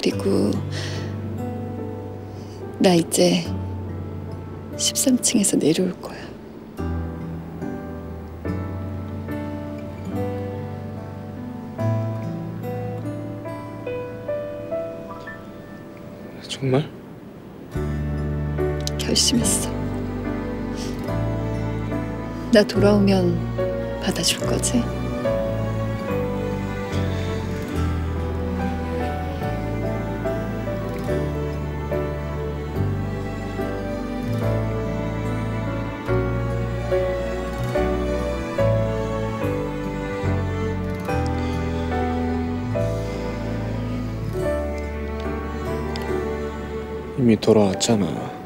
그리고 나 이제 13층에서 내려올 거야. 정말? 결심했어. 나 돌아오면 받아줄 거지? 이미 돌아왔잖아.